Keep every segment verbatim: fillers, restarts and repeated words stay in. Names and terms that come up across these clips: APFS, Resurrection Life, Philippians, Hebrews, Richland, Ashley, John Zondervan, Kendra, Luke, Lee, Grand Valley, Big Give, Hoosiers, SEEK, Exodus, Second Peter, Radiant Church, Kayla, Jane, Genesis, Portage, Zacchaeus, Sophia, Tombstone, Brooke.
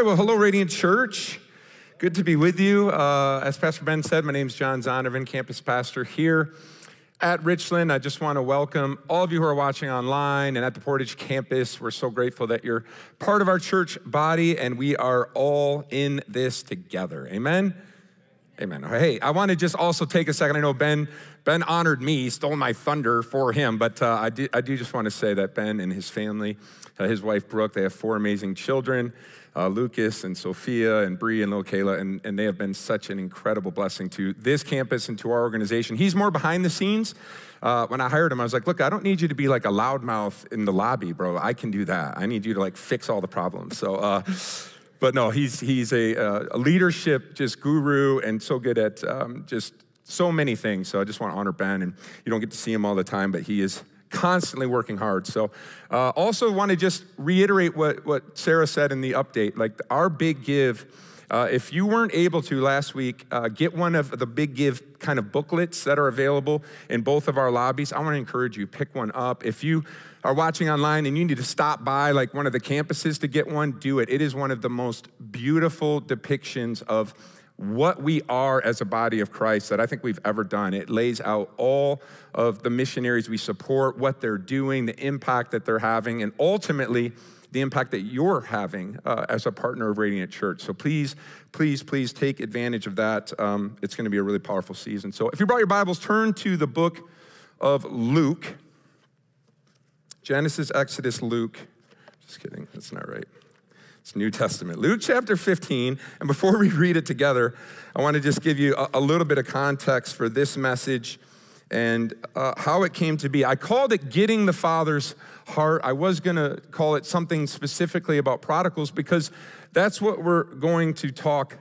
right, well, hello, Radiant Church. Good to be with you. Uh, as Pastor Ben said, my name is John Zondervan, campus pastor here at Richland. I just want to welcome all of you who are watching online and at the Portage campus. We're so grateful that you're part of our church body, and we are all in this together. Amen? Amen. Hey, I want to just also take a second. I know Ben Ben honored me, stole my thunder for him, but uh, I, do, I do just want to say that Ben and his family, uh, his wife Brooke, they have four amazing children, uh, Lucas and Sophia and Bree and little Kayla, and, and they have been such an incredible blessing to this campus and to our organization. He's more behind the scenes. Uh, when I hired him, I was like, look, I don't need you to be like a loudmouth in the lobby, bro. I can do that. I need you to like fix all the problems. So, uh, but no, he's, he's a, uh, a leadership just guru and so good at um, just so many things. So I just want to honor Ben, and you don't get to see him all the time, but he is constantly working hard. So uh, also want to just reiterate what, what Sarah said in the update, like our Big Give. Uh, if you weren't able to last week, uh, get one of the Big Give kind of booklets that are available in both of our lobbies. I want to encourage you, pick one up. If you are watching online and you need to stop by like one of the campuses to get one, do it. It is one of the most beautiful depictions of what we are as a body of Christ that I think we've ever done. It lays out all of the missionaries we support, what they're doing, the impact that they're having, and ultimately the impact that you're having uh, as a partner of Radiant Church. So please, please, please take advantage of that. Um, it's gonna be a really powerful season. So if you brought your Bibles, turn to the book of Luke. Genesis, Exodus, Luke. Just kidding, that's not right. It's New Testament. Luke chapter fifteen, and before we read it together, I want to just give you a, a little bit of context for this message and uh, how it came to be. I called it Getting the Father's Heart. I was going to call it something specifically about prodigals because that's what we're going to talk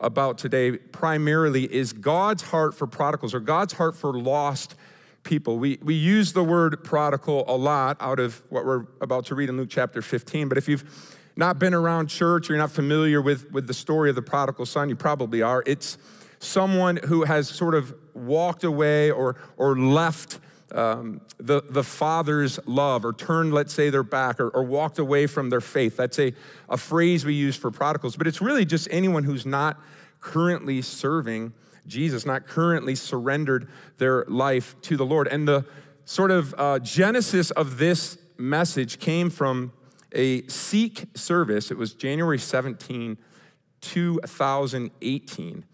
about today primarily is God's heart for prodigals or God's heart for lost people. We, we use the word prodigal a lot out of what we're about to read in Luke chapter fifteen, but if you've not been around church or you're not familiar with, with the story of the prodigal son, you probably are. It's someone who has sort of walked away or, or left um, the, the father's love or turned, let's say, their back or, or walked away from their faith. That's a, a phrase we use for prodigals, but it's really just anyone who's not currently serving Jesus, not currently surrendered their life to the Lord. And the sort of uh, genesis of this message came from a SEEK service. It was January seventeenth, two thousand eighteen.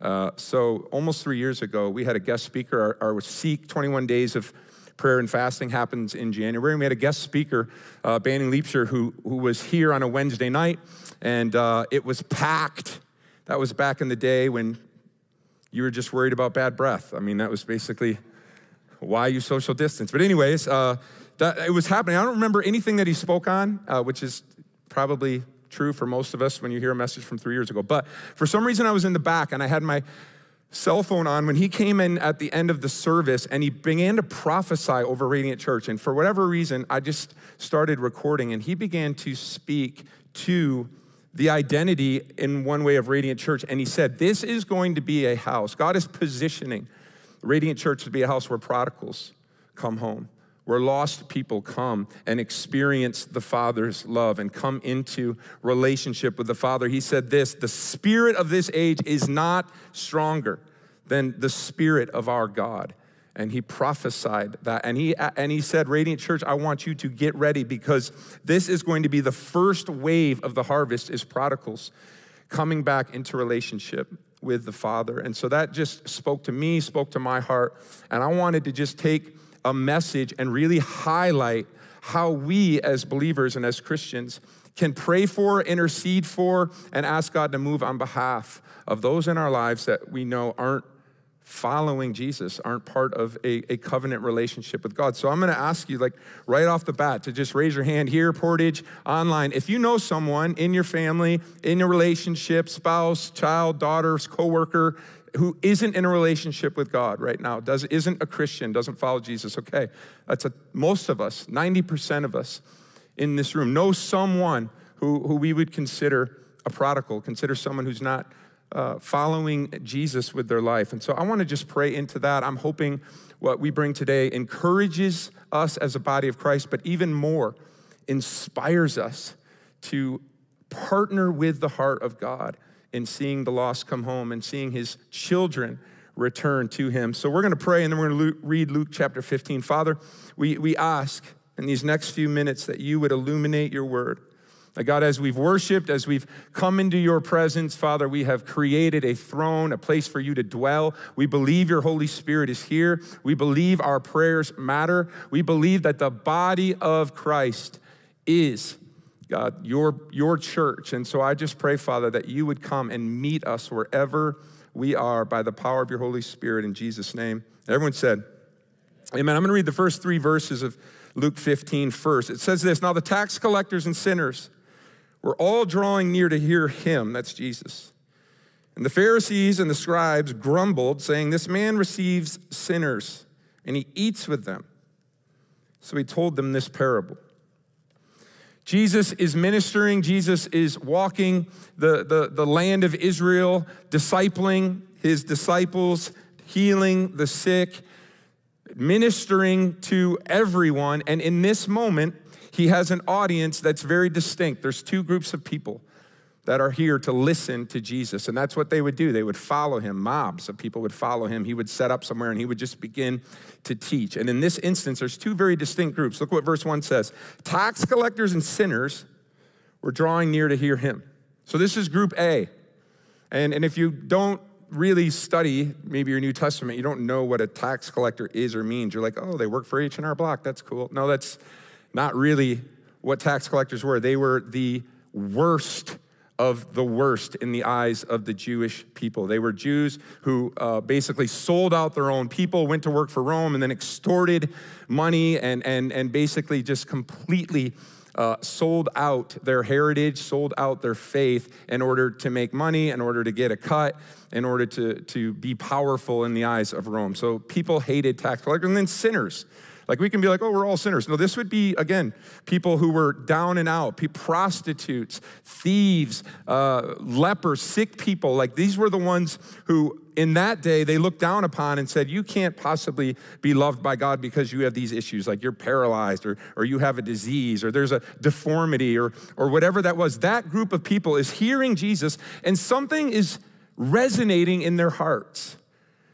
Uh, so almost three years ago, we had a guest speaker. Our, our SEEK twenty-one Days of Prayer and Fasting happens in January. And we had a guest speaker, uh, Banning Leapshire, who, who was here on a Wednesday night. And uh, it was packed. That was back in the day when you were just worried about bad breath. I mean, that was basically why you social distance. But anyways, uh, that, it was happening. I don't remember anything that he spoke on, uh, which is probably true for most of us when you hear a message from three years ago. But for some reason, I was in the back, and I had my cell phone on when he came in at the end of the service, and he began to prophesy over Radiant Church. And for whatever reason, I just started recording, and he began to speak to the identity in one way of Radiant Church. And he said, this is going to be a house. God is positioning Radiant Church to be a house where prodigals come home, where lost people come and experience the Father's love and come into relationship with the Father. He said this, the spirit of this age is not stronger than the spirit of our God. And he prophesied that. And he, and he said, Radiant Church, I want you to get ready because this is going to be the first wave of the harvest is prodigals coming back into relationship with the Father. And so that just spoke to me, spoke to my heart. And I wanted to just take a message and really highlight how we as believers and as Christians can pray for, intercede for, and ask God to move on behalf of those in our lives that we know aren't following Jesus, aren't part of a, a covenant relationship with God. So I'm gonna ask you like right off the bat to just raise your hand here, Portage, online. If you know someone in your family, in your relationship, spouse, child, daughter, coworker, who isn't in a relationship with God right now, does, isn't a Christian, doesn't follow Jesus, okay. That's a, most of us, ninety percent of us in this room know someone who, who we would consider a prodigal, consider someone who's not uh, following Jesus with their life. And so I wanna just pray into that. I'm hoping what we bring today encourages us as a body of Christ, but even more, inspires us to partner with the heart of God in seeing the lost come home and seeing his children return to him. So we're going to pray, and then we're going to read Luke chapter fifteen. Father, we, we ask in these next few minutes that you would illuminate your word. Now, God, as we've worshiped, as we've come into your presence, Father, we have created a throne, a place for you to dwell. We believe your Holy Spirit is here. We believe our prayers matter. We believe that the body of Christ is, God, your, your church. And so I just pray, Father, that you would come and meet us wherever we are by the power of your Holy Spirit in Jesus' name. Everyone said, amen. I'm going to read the first three verses of Luke fifteen first. It says this, "Now the tax collectors and sinners were all drawing near to hear him," that's Jesus. "And the Pharisees and the scribes grumbled, saying, 'This man receives sinners, and he eats with them.' So he told them this parable." Jesus is ministering. Jesus is walking the, the, the land of Israel, discipling his disciples, healing the sick, ministering to everyone. And in this moment, he has an audience that's very distinct. There's two groups of people that are here to listen to Jesus, and that's what they would do. They would follow him. Mobs of people would follow him. He would set up somewhere, and he would just begin to teach. And in this instance, there's two very distinct groups. Look what verse one says. "Tax collectors and sinners were drawing near to hear him." So this is group A. And, and if you don't really study maybe your New Testament, you don't know what a tax collector is or means. You're like, oh, they work for H and R Block. That's cool. No, that's not really what tax collectors were. They were the worst of the worst in the eyes of the Jewish people. They were Jews who uh, basically sold out their own people, went to work for Rome, and then extorted money and, and, and basically just completely uh, sold out their heritage, sold out their faith in order to make money, in order to get a cut, in order to, to be powerful in the eyes of Rome. So people hated tax collectors. And then sinners. Like, we can be like, oh, we're all sinners. No, this would be, again, people who were down and out, prostitutes, thieves, uh, lepers, sick people. Like, these were the ones who, in that day, they looked down upon and said, you can't possibly be loved by God because you have these issues, like you're paralyzed, or, or you have a disease, or there's a deformity, or, or whatever that was. That group of people is hearing Jesus, and something is resonating in their hearts.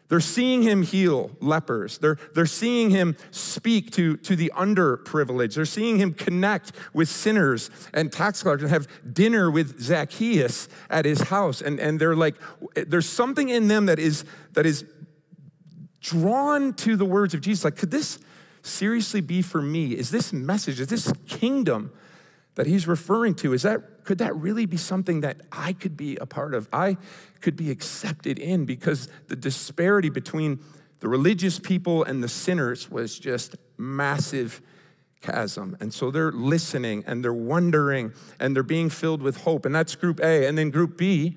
They're seeing him heal lepers. They're, they're seeing him speak to, to the underprivileged. They're seeing him connect with sinners and tax collectors, have dinner with Zacchaeus at his house. And, and they're like, there's something in them that is, that is drawn to the words of Jesus. Like, could this seriously be for me? Is this message, is this kingdom that he's referring to, is that, could that really be something that I could be a part of? I could be accepted in, because the disparity between the religious people and the sinners was just massive chasm. And so they're listening, and they're wondering, and they're being filled with hope. And that's group A. And then group B,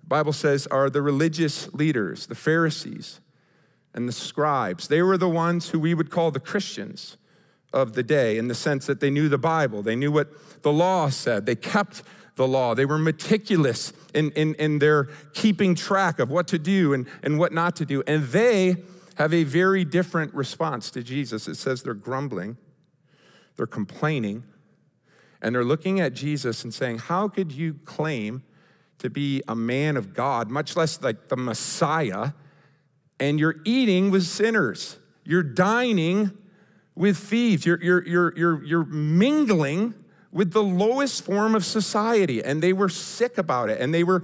the Bible says, are the religious leaders, the Pharisees and the scribes. They were the ones who we would call the Christians of the day, in the sense that they knew the Bible. They knew what the law said. They kept the law. They were meticulous in, in, in their keeping track of what to do and, and what not to do. And they have a very different response to Jesus. It says they're grumbling, they're complaining, and they're looking at Jesus and saying, how could you claim to be a man of God, much less like the Messiah, and you're eating with sinners? You're dining with thieves, you're, you're, you're, you're, you're mingling with the lowest form of society. And they were sick about it, and they were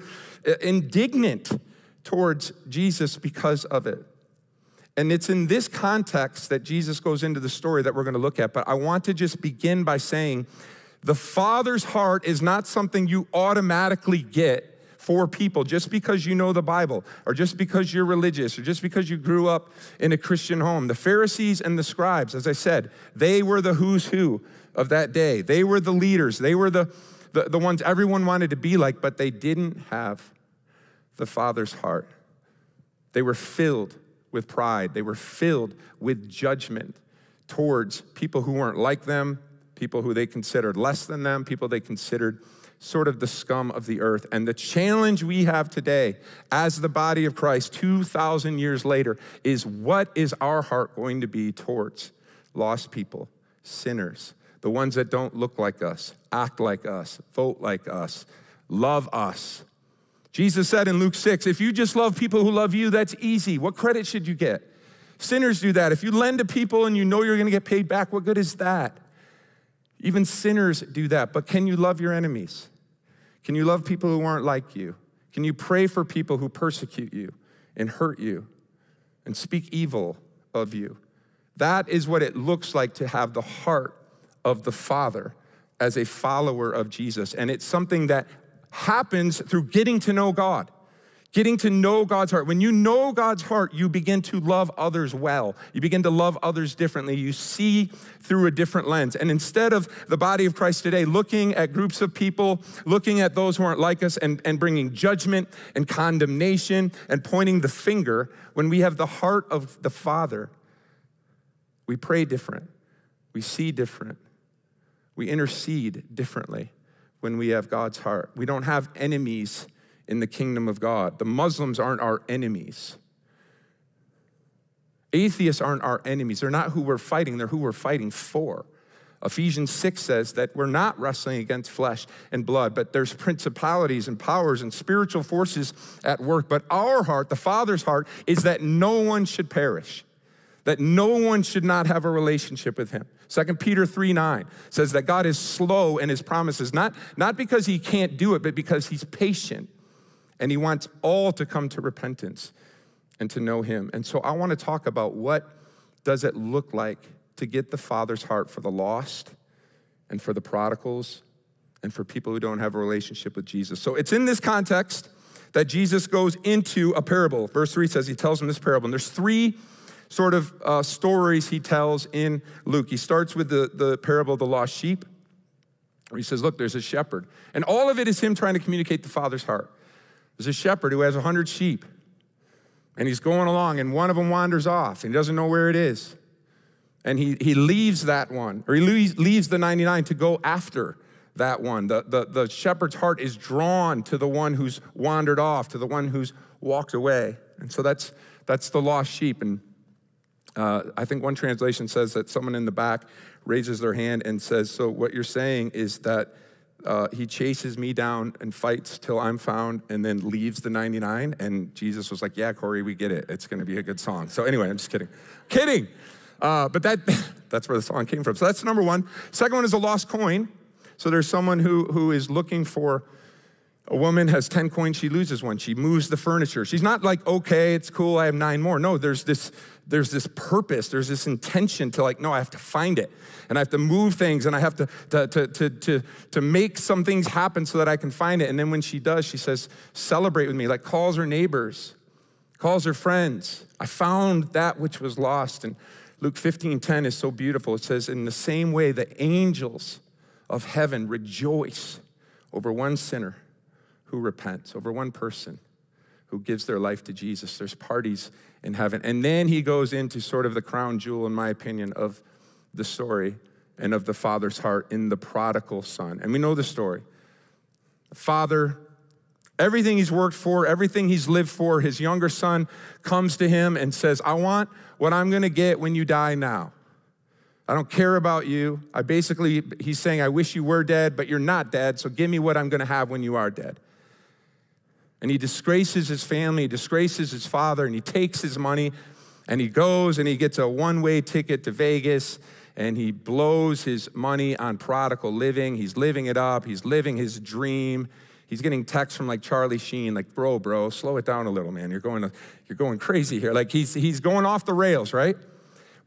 indignant towards Jesus because of it. And it's in this context that Jesus goes into the story that we're going to look at. But I want to just begin by saying the Father's heart is not something you automatically get for people just because you know the Bible, or just because you're religious, or just because you grew up in a Christian home. The Pharisees and the scribes, as I said, they were the who's who of that day. They were the leaders. They were the, the, the ones everyone wanted to be like, but they didn't have the Father's heart. They were filled with pride. They were filled with judgment towards people who weren't like them, people who they considered less than them, people they considered sort of the scum of the earth. And the challenge we have today as the body of Christ two thousand years later is, what is our heart going to be towards lost people, sinners, the ones that don't look like us, act like us, vote like us, love us. Jesus said in Luke six, if you just love people who love you, that's easy. What credit should you get? Sinners do that. If you lend to people and you know you're going to get paid back, what good is that? Even sinners do that. But can you love your enemies? Can you love people who aren't like you? Can you pray for people who persecute you and hurt you and speak evil of you? That is what it looks like to have the heart of the Father as a follower of Jesus. And it's something that happens through getting to know God, getting to know God's heart. When you know God's heart, you begin to love others well. You begin to love others differently. You see through a different lens. And instead of the body of Christ today looking at groups of people, looking at those who aren't like us and, and bringing judgment and condemnation and pointing the finger, when we have the heart of the Father, we pray different. We see different. We intercede differently when we have God's heart. We don't have enemies in the kingdom of God. The Muslims aren't our enemies. Atheists aren't our enemies. They're not who we're fighting. They're who we're fighting for. Ephesians six says that we're not wrestling against flesh and blood, but there's principalities and powers and spiritual forces at work. But our heart, the Father's heart, is that no one should perish, that no one should not have a relationship with him. Second Peter three nine says that God is slow in his promises, not, not because he can't do it, but because he's patient, and he wants all to come to repentance and to know him. And so I want to talk about what does it look like to get the Father's heart for the lost and for the prodigals and for people who don't have a relationship with Jesus. So it's in this context that Jesus goes into a parable. Verse three says he tells them this parable, and there's three sort of uh, stories he tells in Luke. He starts with the, the parable of the lost sheep, where he says, look, there's a shepherd. And all of it is him trying to communicate the Father's heart. There's a shepherd who has a hundred sheep, and he's going along, and one of them wanders off, and he doesn't know where it is. And he, he leaves that one, or he leaves, leaves the ninety-nine to go after that one. The, the, the shepherd's heart is drawn to the one who's wandered off, to the one who's walked away. And so that's, that's the lost sheep. And Uh, I think one translation says that someone in the back raises their hand and says, so what you're saying is that uh, he chases me down and fights till I'm found and then leaves the ninety-nine? And Jesus was like, yeah, Corey, we get it. It's going to be a good song. So anyway, I'm just kidding. Kidding! Uh, but that that's where the song came from. So that's number one. Second one is a lost coin. So there's someone who, who is looking for a woman has ten coins, she loses one. She moves the furniture. She's not like, okay, it's cool, I have nine more. No, there's this, there's this purpose, there's this intention to like, no, I have to find it. And I have to move things, and I have to, to, to, to, to, to make some things happen so that I can find it. And then when she does, she says, celebrate with me, like calls her neighbors, calls her friends. I found that which was lost. And Luke fifteen ten is so beautiful. It says, in the same way, the angels of heaven rejoice over one sinner who repents, over one person who gives their life to Jesus. There's parties in heaven. And then he goes into sort of the crown jewel, in my opinion, of the story and of the Father's heart in the prodigal son. And we know the story. The father, everything he's worked for, everything he's lived for, his younger son comes to him and says, I want what I'm gonna get when you die now. I don't care about you. I basically, he's saying, I wish you were dead, but you're not dead, so give me what I'm gonna have when you are dead. And he disgraces his family, he disgraces his father, and he takes his money, and he goes and he gets a one-way ticket to Vegas, and he blows his money on prodigal living. He's living it up, he's living his dream. He's getting texts from like Charlie Sheen, like, bro, bro, slow it down a little, man. You're going, you're going crazy here. Like he's, he's going off the rails, right?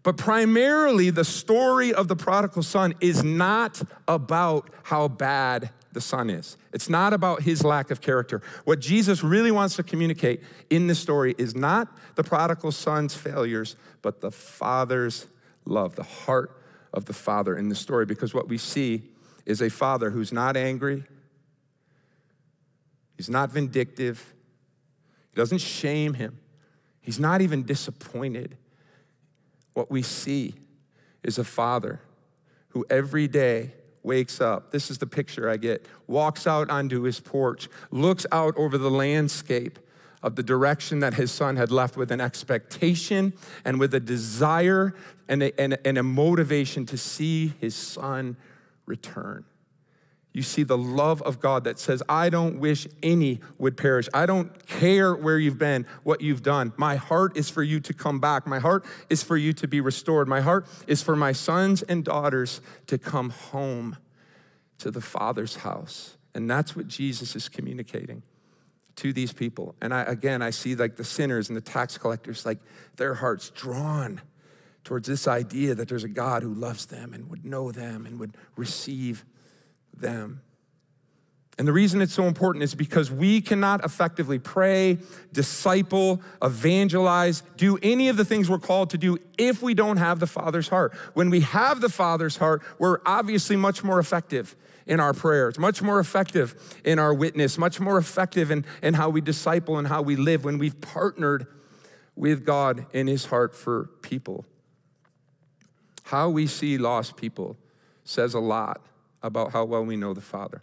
But primarily the story of the prodigal son is not about how bad the son is. It's not about his lack of character. What Jesus really wants to communicate in this story is not the prodigal son's failures, but the father's love, the heart of the father in the story, because what we see is a father who's not angry, he's not vindictive, he doesn't shame him, he's not even disappointed. What we see is a father who every day wakes up, this is the picture I get, walks out onto his porch, looks out over the landscape of the direction that his son had left, with an expectation and with a desire and a, and a, and a motivation to see his son return. You see the love of God that says, I don't wish any would perish. I don't care where you've been, what you've done. My heart is for you to come back. My heart is for you to be restored. My heart is for my sons and daughters to come home to the Father's house. And that's what Jesus is communicating to these people. And I, again, I see like the sinners and the tax collectors, like their hearts drawn towards this idea that there's a God who loves them and would know them and would receive them. them. And the reason it's so important is because we cannot effectively pray, disciple, evangelize, do any of the things we're called to do if we don't have the Father's heart. When we have the Father's heart, we're obviously much more effective in our prayers, much more effective in our witness, much more effective in, in how we disciple and how we live when we've partnered with God in his heart for people. How we see lost people says a lot about how well we know the Father.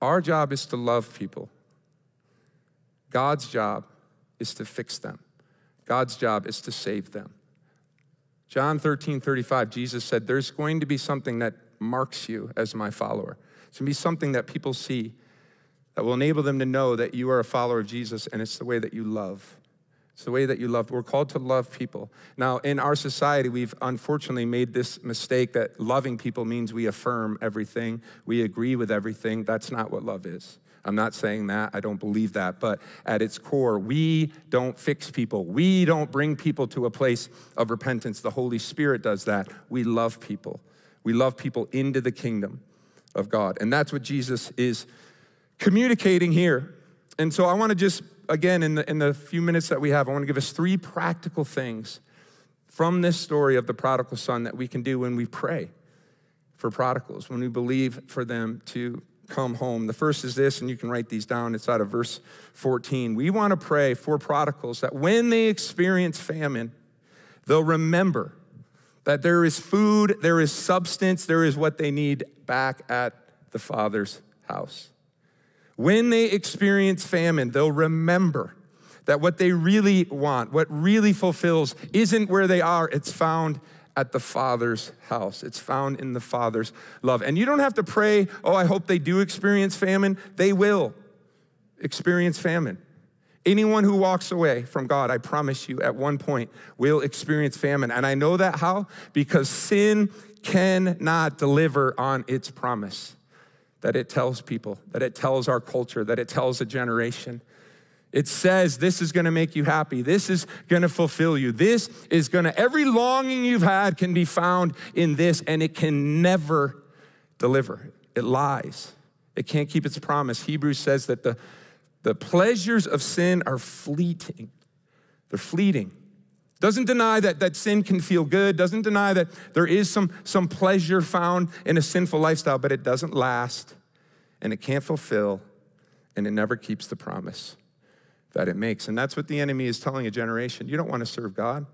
Our job is to love people. God's job is to fix them. God's job is to save them. John thirteen thirty-five, Jesus said, there's going to be something that marks you as my follower. It's gonna be something that people see that will enable them to know that you are a follower of Jesus, and it's the way that you love. It's the way that you love. We're called to love people. Now, in our society, we've unfortunately made this mistake that loving people means we affirm everything. We agree with everything. That's not what love is. I'm not saying that. I don't believe that. But at its core, we don't fix people. We don't bring people to a place of repentance. The Holy Spirit does that. We love people. We love people into the kingdom of God. And that's what Jesus is communicating here. And so I want to just, again, in the, in the few minutes that we have, I want to give us three practical things from this story of the prodigal son that we can do when we pray for prodigals, when we believe for them to come home. The first is this, and you can write these down. It's out of verse fourteen. We want to pray for prodigals that when they experience famine, they'll remember that there is food, there is substance, there is what they need back at the Father's house. When they experience famine, they'll remember that what they really want, what really fulfills, isn't where they are. It's found at the Father's house. It's found in the Father's love. And you don't have to pray, oh, I hope they do experience famine. They will experience famine. Anyone who walks away from God, I promise you, at one point will experience famine. And I know that how? Because sin cannot deliver on its promise that it tells people, that it tells our culture, that it tells a generation. It says this is gonna make you happy. This is gonna fulfill you. This is gonna, every longing you've had can be found in this, and it can never deliver. It lies. It can't keep its promise. Hebrews says that the, the pleasures of sin are fleeting. They're fleeting. Doesn't deny that, that sin can feel good, doesn't deny that there is some, some pleasure found in a sinful lifestyle, but it doesn't last, and it can't fulfill, and it never keeps the promise that it makes. And that's what the enemy is telling a generation. You don't want to serve God.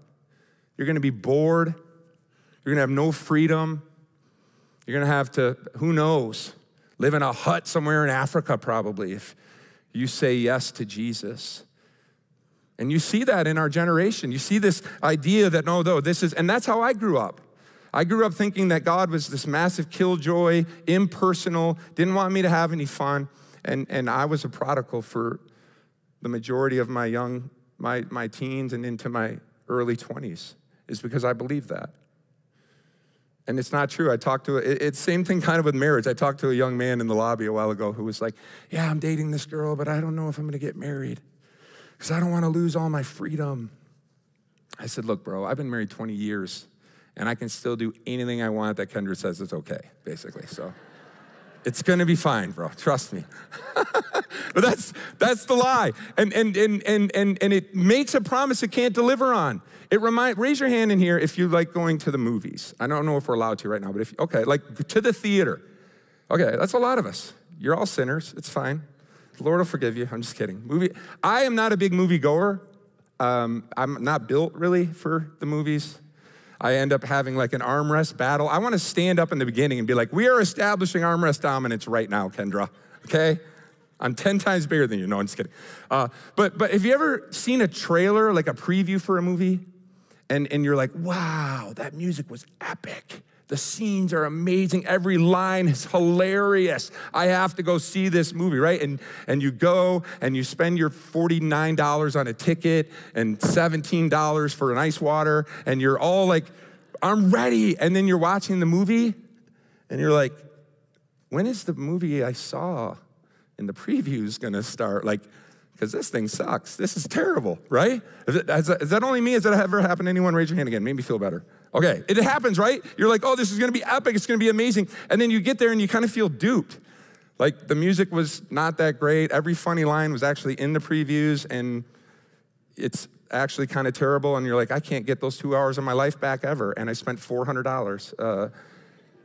You're going to be bored. You're going to have no freedom. You're going to have to, who knows, live in a hut somewhere in Africa probably if you say yes to Jesus. And you see that in our generation. You see this idea that, no, no, this is, and that's how I grew up. I grew up thinking that God was this massive killjoy, impersonal, didn't want me to have any fun, and, and I was a prodigal for the majority of my young, my, my teens and into my early twenties, is because I believed that. And it's not true. I talked to, a, it's same thing kind of with marriage. I talked to a young man in the lobby a while ago who was like, yeah, I'm dating this girl, but I don't know if I'm gonna get married, because I don't want to lose all my freedom. I said, look, bro, I've been married twenty years, and I can still do anything I want that Kendra says is okay, basically. So it's going to be fine, bro. Trust me. But that's, that's the lie. And, and, and, and, and, and it makes a promise it can't deliver on. It remind, raise your hand in here if you like going to the movies. I don't know if we're allowed to right now, but if, okay, like to the theater. Okay, that's a lot of us. You're all sinners. It's fine. The Lord will forgive you. I'm just kidding. Movie. I am not a big movie goer. Um, I'm not built really for the movies. I end up having like an armrest battle. I want to stand up in the beginning and be like, we are establishing armrest dominance right now, Kendra, okay? I'm ten times bigger than you. No, I'm just kidding. Uh, but, but have you ever seen a trailer, like a preview for a movie? And, and you're like, wow, that music was epic. The scenes are amazing. Every line is hilarious. I have to go see this movie, right? And, and you go and you spend your forty-nine dollars on a ticket and seventeen dollars for an ice water. And you're all like, I'm ready. And then you're watching the movie and you're like, when is the movie I saw in the previews gonna start? Like, because this thing sucks. This is terrible, right? Is, it, is, that, is that only me? Has that ever happened to anyone? Raise your hand again. Made me feel better. Okay, it happens, right? You're like, oh, this is gonna be epic. It's gonna be amazing. And then you get there and you kind of feel duped. Like the music was not that great. Every funny line was actually in the previews and it's actually kind of terrible. And you're like, I can't get those two hours of my life back ever. And I spent four hundred dollars. Uh,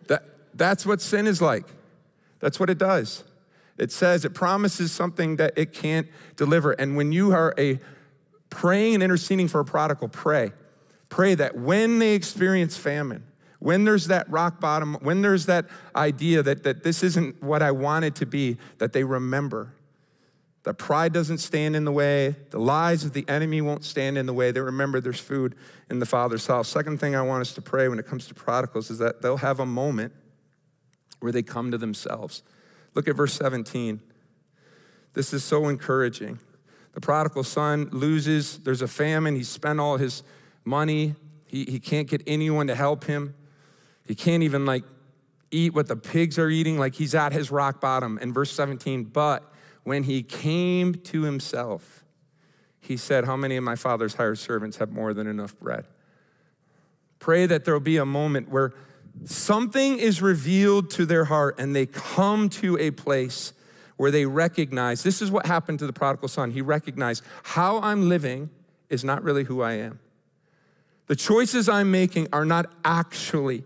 that, that's what sin is like. That's what it does. It says, it promises something that it can't deliver. And when you are a praying and interceding for a prodigal, pray. Pray that when they experience famine, when there's that rock bottom, when there's that idea that, that this isn't what I want it to be, that they remember that pride doesn't stand in the way, the lies of the enemy won't stand in the way. They remember there's food in the Father's house. Second thing I want us to pray when it comes to prodigals is that they'll have a moment where they come to themselves. Look at verse seventeen. This is so encouraging. The prodigal son loses. There's a famine. He spent all his money. He, he can't get anyone to help him. He can't even like eat what the pigs are eating. Like he's at his rock bottom. And verse seventeen, but when he came to himself, he said, how many of my father's hired servants have more than enough bread? Pray that there'll be a moment where something is revealed to their heart and they come to a place where they recognize, this is what happened to the prodigal son. He recognized how I'm living is not really who I am. The choices I'm making are not actually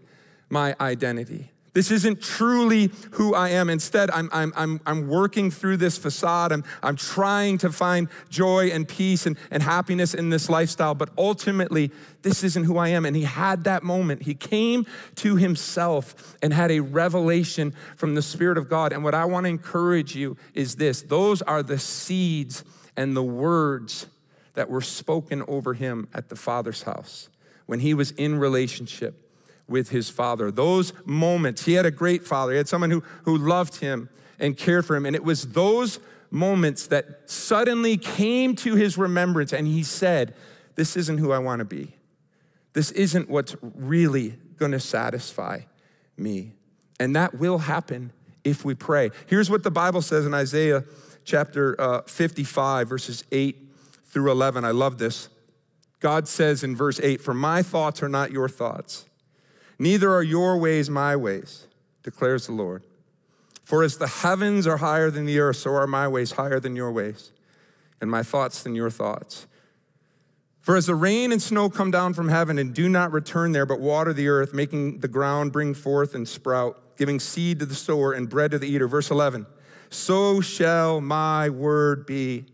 my identity. This isn't truly who I am. Instead, I'm, I'm, I'm, I'm working through this facade. I'm, I'm trying to find joy and peace and, and happiness in this lifestyle. But ultimately, this isn't who I am. And he had that moment. He came to himself and had a revelation from the Spirit of God. And what I want to encourage you is this. Those are the seeds and the words that were spoken over him at the Father's house when he was in relationship with his father. Those moments, he had a great father. He had someone who, who loved him and cared for him. And it was those moments that suddenly came to his remembrance. And he said, this isn't who I want to be. This isn't what's really going to satisfy me. And that will happen if we pray. Here's what the Bible says in Isaiah chapter uh, fifty-five, verses eight through eleven. I love this. God says in verse eight, for my thoughts are not your thoughts. Neither are your ways my ways, declares the Lord. For as the heavens are higher than the earth, so are my ways higher than your ways, and my thoughts than your thoughts. For as the rain and snow come down from heaven and do not return there, but water the earth, making the ground bring forth and sprout, giving seed to the sower and bread to the eater. Verse eleven, so shall my word be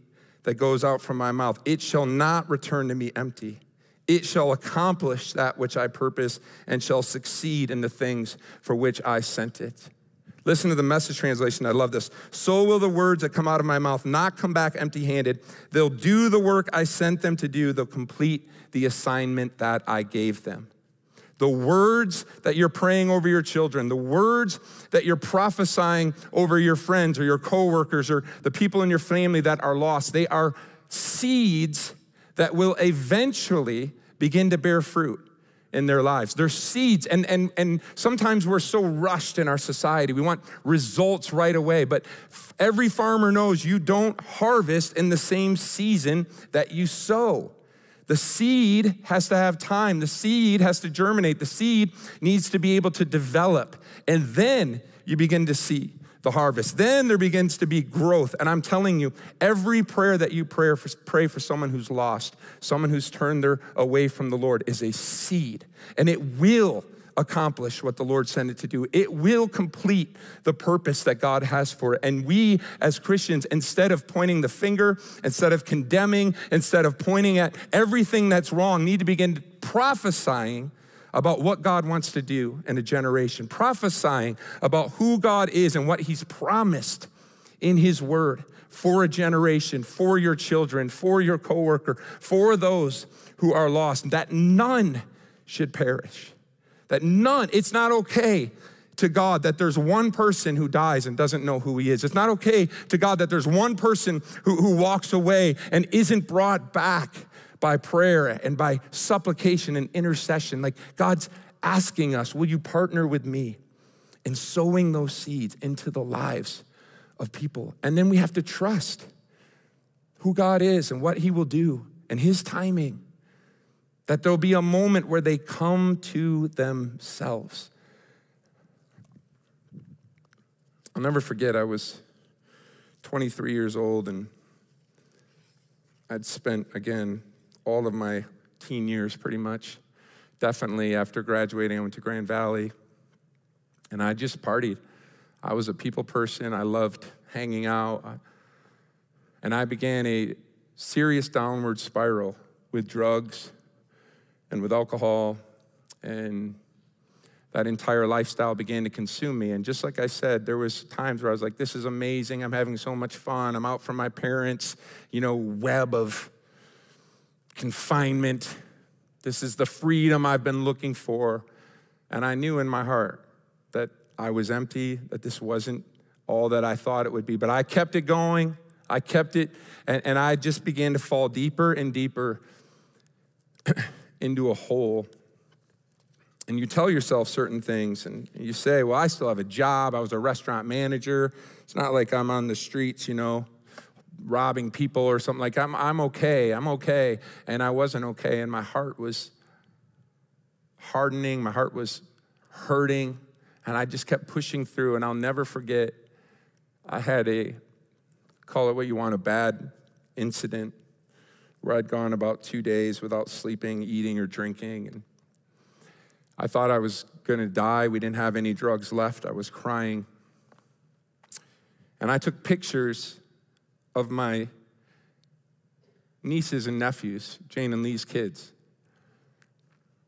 that goes out from my mouth. It shall not return to me empty. It shall accomplish that which I purpose and shall succeed in the things for which I sent it. Listen to the Message translation. I love this. So will the words that come out of my mouth not come back empty-handed. They'll do the work I sent them to do. They'll complete the assignment that I gave them. The words that you're praying over your children, the words that you're prophesying over your friends or your coworkers or the people in your family that are lost, they are seeds that will eventually begin to bear fruit in their lives. They're seeds, and, and, and sometimes we're so rushed in our society. We want results right away, but every farmer knows you don't harvest in the same season that you sow. The seed has to have time. The seed has to germinate. The seed needs to be able to develop, and then you begin to see the harvest. Then there begins to be growth. And I'm telling you, every prayer that you pray for, pray for someone who's lost, someone who's turned their away from the Lord is a seed. And it will accomplish what the Lord sent it to do. It will complete the purpose that God has for it. And we as Christians, instead of pointing the finger, instead of condemning, instead of pointing at everything that's wrong, need to begin prophesying about what God wants to do in a generation, prophesying about who God is and what he's promised in his word for a generation, for your children, for your coworker, for those who are lost, that none should perish, that none, it's not okay to God that there's one person who dies and doesn't know who he is. It's not okay to God that there's one person who, who walks away and isn't brought back by prayer and by supplication and intercession. Like, God's asking us, will you partner with me in sowing those seeds into the lives of people? And then we have to trust who God is and what he will do and his timing, that there'll be a moment where they come to themselves. I'll never forget, I was twenty-three years old, and I'd spent, again, all of my teen years pretty much. Definitely after graduating, I went to Grand Valley, and I just partied. I was a people person. I loved hanging out. And I began a serious downward spiral with drugs and with alcohol, and that entire lifestyle began to consume me. And just like I said, there was times where I was like, this is amazing. I'm having so much fun. I'm out from my parents', you know, web of confinement. This is the freedom I've been looking for. And I knew in my heart that I was empty, that this wasn't all that I thought it would be. But I kept it going. I kept it, and, and I just began to fall deeper and deeper into a hole. And you tell yourself certain things, and you say, well, I still have a job. I was a restaurant manager. It's not like I'm on the streets, you know, robbing people or something. Like, I'm, I'm okay, I'm okay. And I wasn't okay, and my heart was hardening. My heart was hurting, and I just kept pushing through. And I'll never forget, I had a, call it what you want, a bad incident where I'd gone about two days without sleeping, eating, or drinking, and I thought I was gonna die. We didn't have any drugs left. I was crying. And I took pictures of my nieces and nephews, Jane and Lee's kids,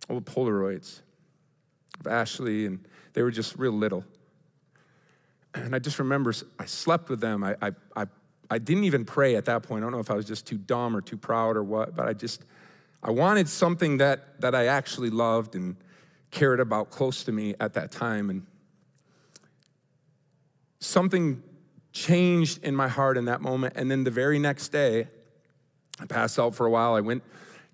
old Polaroids of Ashley, and they were just real little. And I just remember I slept with them. I, I, I, I didn't even pray at that point. I don't know if I was just too dumb or too proud or what, but I just, I wanted something that, that I actually loved and cared about close to me at that time. And something changed in my heart in that moment. And then the very next day, I passed out for a while. I went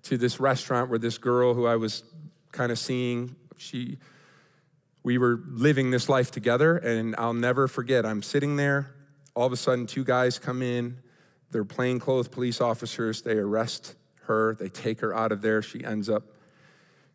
to this restaurant where this girl who I was kind of seeing, she, we were living this life together. And I'll never forget, I'm sitting there. All of a sudden, two guys come in. They're plainclothes police officers. They arrest her. They take her out of there. She ends up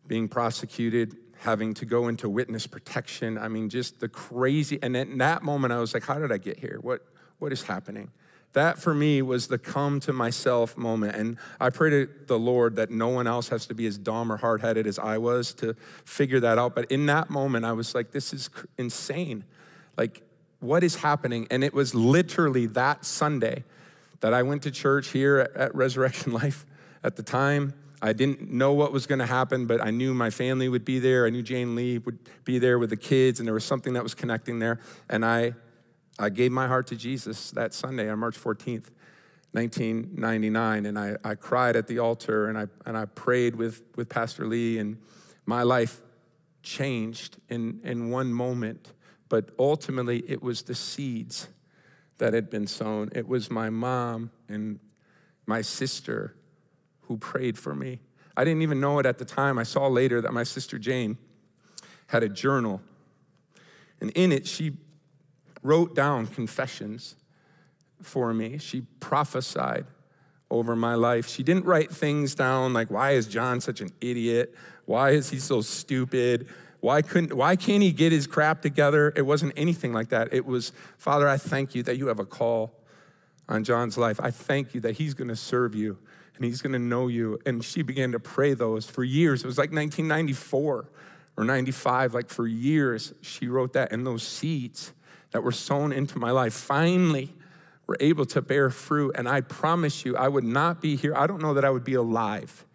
being prosecuted, having to go into witness protection. I mean, just the crazy. And in that moment, I was like, how did I get here? What, what is happening? That, for me, was the come to myself moment. And I pray to the Lord that no one else has to be as dumb or hard-headed as I was to figure that out. But in that moment, I was like, this is insane. Like, what is happening? And it was literally that Sunday that I went to church here at Resurrection Life at the time. I didn't know what was gonna happen, but I knew my family would be there. I knew Jane Lee would be there with the kids, and there was something that was connecting there. And I, I gave my heart to Jesus that Sunday on March fourteenth, nineteen ninety-nine. And I, I cried at the altar, and I, and I prayed with, with Pastor Lee, and my life changed in, in one moment. But ultimately, it was the seeds that had been sown. It was my mom and my sister who prayed for me. I didn't even know it at the time. I saw later that my sister Jane had a journal, and in it she wrote down confessions for me. She prophesied over my life. She didn't write things down like, why is John such an idiot? Why is he so stupid? Why couldn't, why can't he get his crap together? It wasn't anything like that. It was, Father, I thank you that you have a call on John's life. I thank you that he's gonna serve you, and he's gonna know you. And she began to pray those for years. It was like nineteen ninety-four or ninety-five, like for years, she wrote that. And those seeds that were sown into my life finally were able to bear fruit. And I promise you, I would not be here. I don't know that I would be alive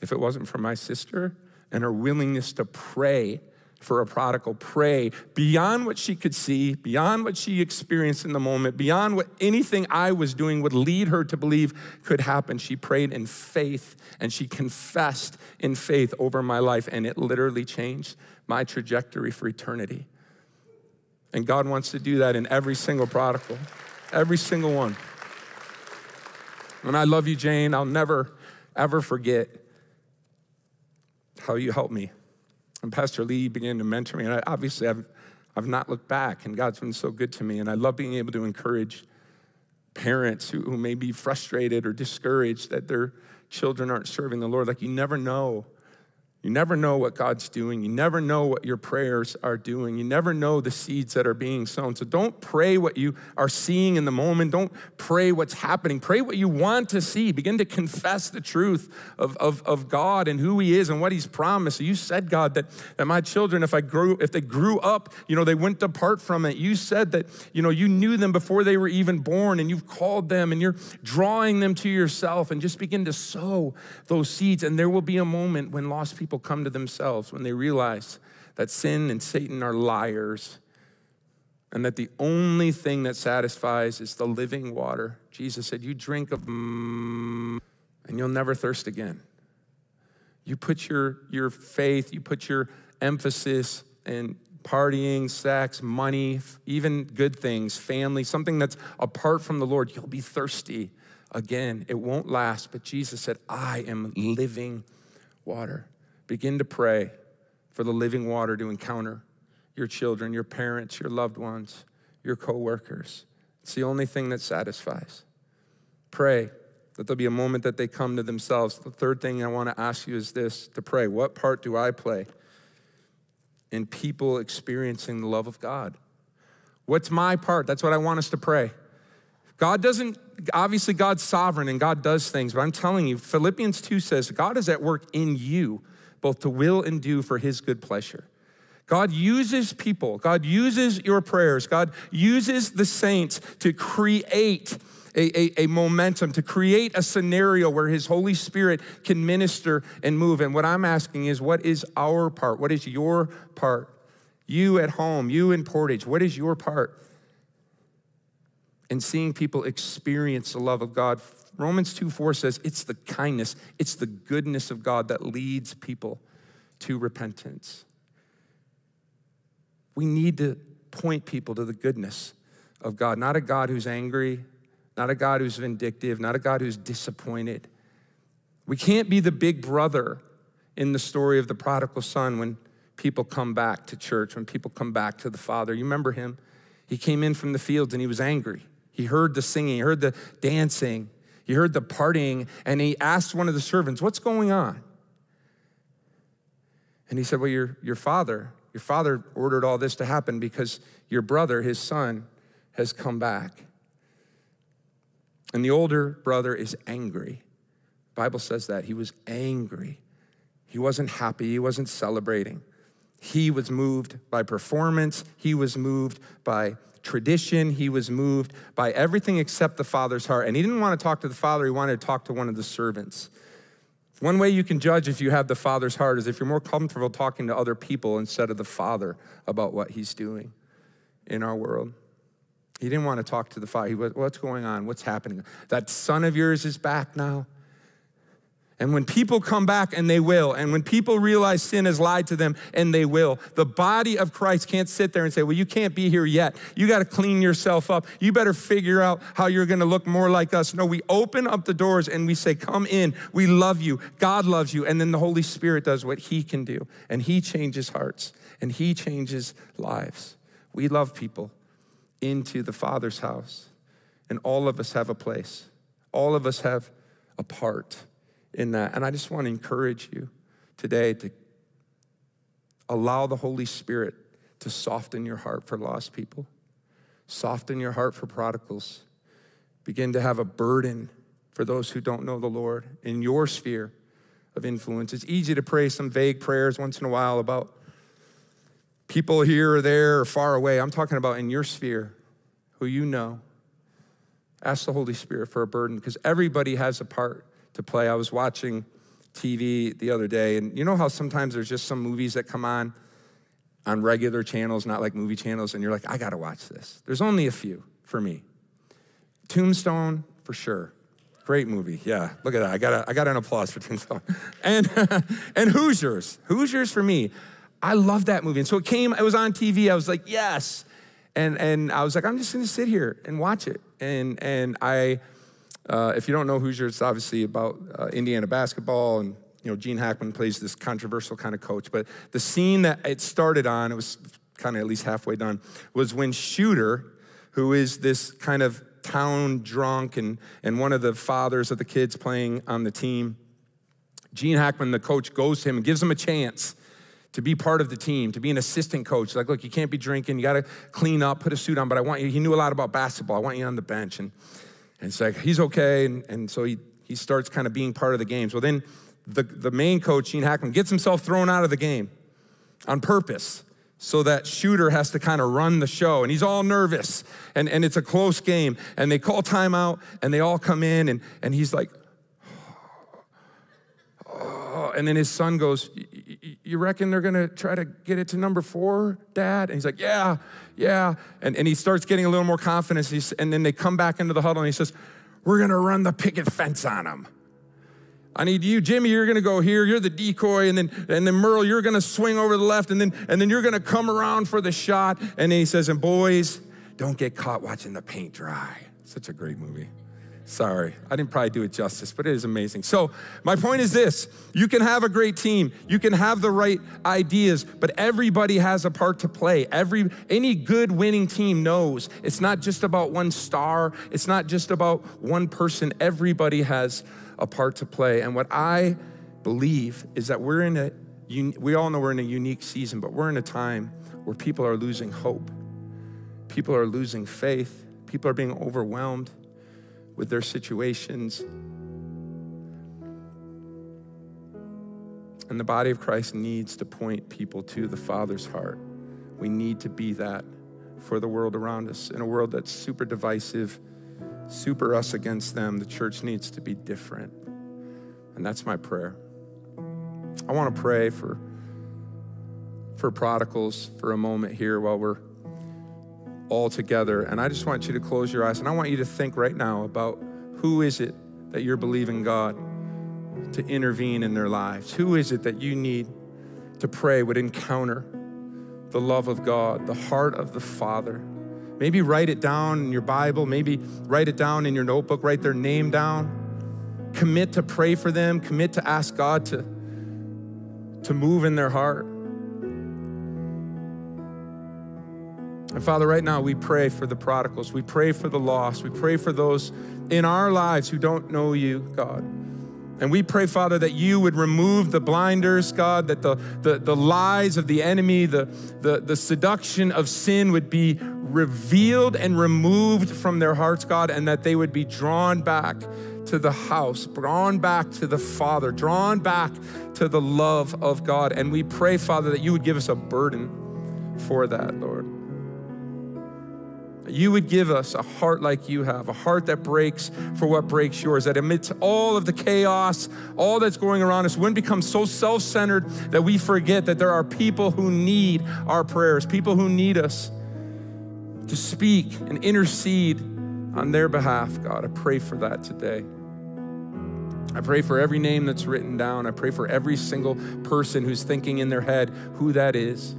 if it wasn't for my sister and her willingness to pray for a prodigal. Pray beyond what she could see, beyond what she experienced in the moment, beyond what anything I was doing would lead her to believe could happen. She prayed in faith and she confessed in faith over my life, and it literally changed my trajectory for eternity. And God wants to do that in every single prodigal, every single one. And I love you, Jane. I'll never, ever forget how you helped me. And Pastor Lee began to mentor me. And I, obviously, I've, I've not looked back. And God's been so good to me. And I love being able to encourage parents who, who may be frustrated or discouraged that their children aren't serving the Lord. Like, you never know. You never know what God's doing. You never know what your prayers are doing. You never know the seeds that are being sown. So don't pray what you are seeing in the moment. Don't pray what's happening. Pray what you want to see. Begin to confess the truth of, of, of God and who he is and what he's promised. You said, God, that, that my children, if I grew, if they grew up, you know, they wouldn't depart from it. You said that, you know, you knew them before they were even born, and you've called them and you're drawing them to yourself. And just begin to sow those seeds. And there will be a moment when lost people come to themselves, when they realize that sin and Satan are liars and that the only thing that satisfies is the living water. Jesus said, you drink of and you'll never thirst again. You put your, your faith, you put your emphasis in partying, sex, money, even good things, family, something that's apart from the Lord, you'll be thirsty again. It won't last. But Jesus said, I am living water. Begin to pray for the living water to encounter your children, your parents, your loved ones, your coworkers. It's the only thing that satisfies. Pray that there'll be a moment that they come to themselves. The third thing I want to ask you is this, to pray. What part do I play in people experiencing the love of God? What's my part? That's what I want us to pray. God doesn't, obviously God's sovereign and God does things, but I'm telling you, Philippians two says, God is at work in you, both to will and do for his good pleasure. God uses people. God uses your prayers. God uses the saints to create a, a, a momentum, to create a scenario where his Holy Spirit can minister and move. And what I'm asking is, what is our part? What is your part? You at home, you in Portage, what is your part in seeing people experience the love of God? Romans two four says it's the kindness, it's the goodness of God that leads people to repentance. We need to point people to the goodness of God, not a God who's angry, not a God who's vindictive, not a God who's disappointed. We can't be the big brother in the story of the prodigal son when people come back to church, when people come back to the Father. You remember him? He came in from the fields and he was angry. He heard the singing, he heard the dancing, he heard the partying, and he asked one of the servants, what's going on? And he said, well, your, your father, your father ordered all this to happen because your brother, his son, has come back. And the older brother is angry. The Bible says that. He was angry. He wasn't happy. He wasn't celebrating. He was moved by performance. He was moved by tradition. He was moved by everything except the Father's heart. And he didn't want to talk to the Father. He wanted to talk to one of the servants. One way you can judge if you have the Father's heart is if you're more comfortable talking to other people instead of the Father about what he's doing in our world. He didn't want to talk to the Father. He was, what's going on? What's happening? That son of yours is back now. And when people come back, and they will, and when people realize sin has lied to them, and they will, the body of Christ can't sit there and say, well, you can't be here yet. You got to clean yourself up. You better figure out how you're going to look more like us. No, we open up the doors and we say, come in. We love you. God loves you. And then the Holy Spirit does what he can do. And he changes hearts. And he changes lives. We love people into the Father's house. And all of us have a place. All of us have a part in that. And I just want to encourage you today to allow the Holy Spirit to soften your heart for lost people. Soften your heart for prodigals. Begin to have a burden for those who don't know the Lord in your sphere of influence. It's easy to pray some vague prayers once in a while about people here or there or far away. I'm talking about in your sphere, who you know. Ask the Holy Spirit for a burden, because everybody has a part to play. I was watching T V the other day, and you know how sometimes there's just some movies that come on on regular channels, not like movie channels, and you're like, I gotta watch this. There's only a few for me. Tombstone, for sure. Great movie, yeah. Look at that, I got, a, I got an applause for Tombstone. And, and Hoosiers, Hoosiers for me. I love that movie. And so it came, it was on T V, I was like, yes. And, and I was like, I'm just gonna sit here and watch it. And, and I, uh, if you don't know Hoosiers, it's obviously about uh, Indiana basketball, and you know, Gene Hackman plays this controversial kind of coach, but the scene that it started on, it was kind of at least halfway done, was when Shooter, who is this kind of town drunk and, and one of the fathers of the kids playing on the team, Gene Hackman, the coach, goes to him and gives him a chance to be part of the team, to be an assistant coach. Like, look, you can't be drinking, you gotta clean up, put a suit on, but I want you, he knew a lot about basketball, I want you on the bench. And, and it's like, he's okay, and, and so he, he starts kind of being part of the games. Well, then the, the main coach, Gene Hackman, gets himself thrown out of the game on purpose so that Shooter has to kind of run the show, and he's all nervous, and, and it's a close game, and they call timeout, and they all come in, and, and he's like, oh, and then his son goes, you reckon they're gonna try to get it to number four, Dad? And he's like, yeah, yeah. And, and he starts getting a little more confidence. He's, and then they come back into the huddle and he says, we're gonna run the picket fence on them. I need you, Jimmy, you're gonna go here, you're the decoy, and then, and then Merle, you're gonna swing over the left, and then, and then you're gonna come around for the shot. And then he says, and boys, don't get caught watching the paint dry. Such a great movie. Sorry, I didn't probably do it justice, but it is amazing. So my point is this, you can have a great team, you can have the right ideas, but everybody has a part to play. Every, any good winning team knows it's not just about one star, it's not just about one person, everybody has a part to play. And what I believe is that we're in a, we all know we're in a unique season, but we're in a time where people are losing hope. People are losing faith, people are being overwhelmed with their situations. And the body of Christ needs to point people to the Father's heart. We need to be that for the world around us. In a world that's super divisive, super us against them, the church needs to be different. And that's my prayer. I want to pray for, for prodigals for a moment here while we're all together. And I just want you to close your eyes and I want you to think right now about who is it that you're believing God to intervene in their lives? Who is it that you need to pray would encounter the love of God, the heart of the Father? Maybe write it down in your Bible, maybe write it down in your notebook, write their name down. Commit to pray for them, commit to ask God to, to move in their heart. And Father, right now we pray for the prodigals. We pray for the lost. We pray for those in our lives who don't know you, God. And we pray, Father, that you would remove the blinders, God, that the, the, the lies of the enemy, the, the, the seduction of sin would be revealed and removed from their hearts, God, and that they would be drawn back to the house, drawn back to the Father, drawn back to the love of God. And we pray, Father, that you would give us a burden for that, Lord. You would give us a heart like you have, a heart that breaks for what breaks yours, that amidst all of the chaos, all that's going around us, wouldn't become so self-centered that we forget that there are people who need our prayers, people who need us to speak and intercede on their behalf, God. I pray for that today. I pray for every name that's written down. I pray for every single person who's thinking in their head who that is.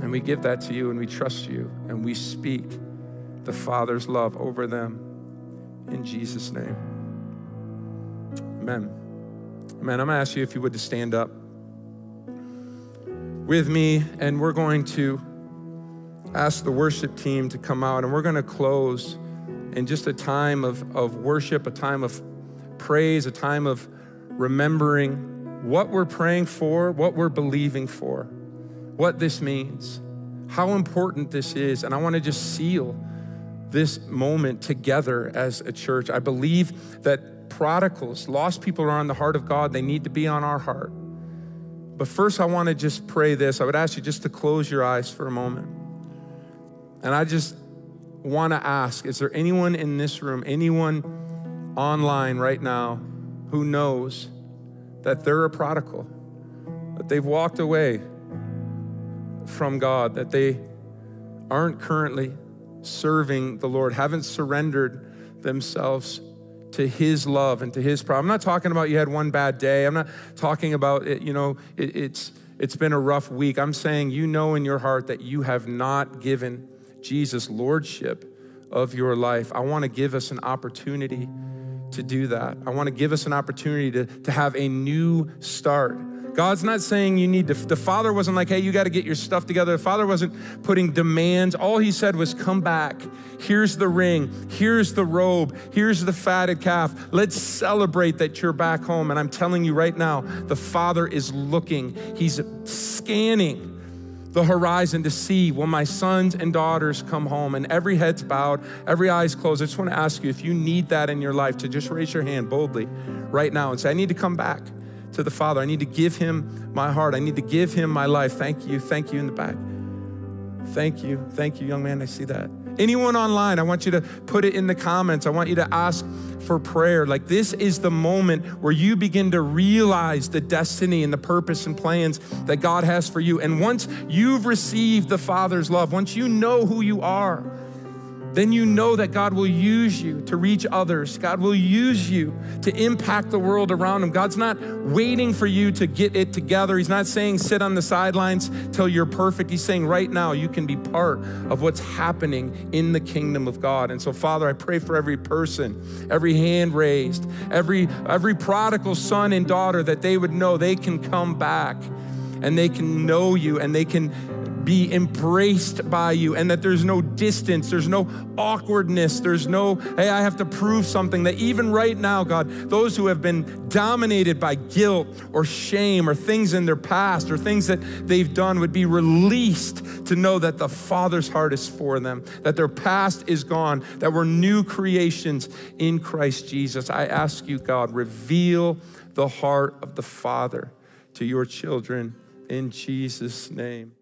And we give that to you and we trust you and we speak the Father's love over them in Jesus' name. Amen. Amen. I'm gonna ask you if you would to stand up with me, and we're going to ask the worship team to come out, and we're gonna close in just a time of, of worship, a time of praise, a time of remembering what we're praying for, what we're believing for, what this means, how important this is. And I want to just seal this moment together as a church. I believe that prodigals, lost people, are on the heart of God. They need to be on our heart. But first, I want to just pray this. I would ask you just to close your eyes for a moment. And I just want to ask, is there anyone in this room, anyone online right now who knows that they're a prodigal? that they've walked away from God, that they aren't currently serving the Lord, haven't surrendered themselves to his love and to his power. I'm not talking about you had one bad day. I'm not talking about, it, you know, it, it's, it's been a rough week. I'm saying you know in your heart that you have not given Jesus lordship of your life. I want to give us an opportunity to do that. I want to give us an opportunity to, to have a new start. God's not saying you need to, the Father wasn't like, hey, you got to get your stuff together. The Father wasn't putting demands. All he said was, come back. Here's the ring. Here's the robe. Here's the fatted calf. Let's celebrate that you're back home. And I'm telling you right now, the Father is looking. He's scanning the horizon to see, will my sons and daughters come home? And every head's bowed, every eye's closed. I just want to ask you, if you need that in your life, to just raise your hand boldly right now and say, I need to come back to the Father. I need to give him my heart. I need to give him my life. Thank you. Thank you in the back. Thank you. Thank you, young man. I see that. Anyone online, I want you to put it in the comments. I want you to ask for prayer. Like, this is the moment where you begin to realize the destiny and the purpose and plans that God has for you. And once you've received the Father's love, once you know who you are, then you know that God will use you to reach others. God will use you to impact the world around him. God's not waiting for you to get it together. He's not saying sit on the sidelines till you're perfect. He's saying right now you can be part of what's happening in the kingdom of God. And so, Father, I pray for every person, every hand raised, every, every prodigal son and daughter, that they would know they can come back and they can know you and they can be embraced by you, and that there's no distance, there's no awkwardness, there's no, hey, I have to prove something. That even right now, God, those who have been dominated by guilt or shame or things in their past or things that they've done would be released to know that the Father's heart is for them, that their past is gone, that we're new creations in Christ Jesus. I ask you, God, reveal the heart of the Father to your children in Jesus' name.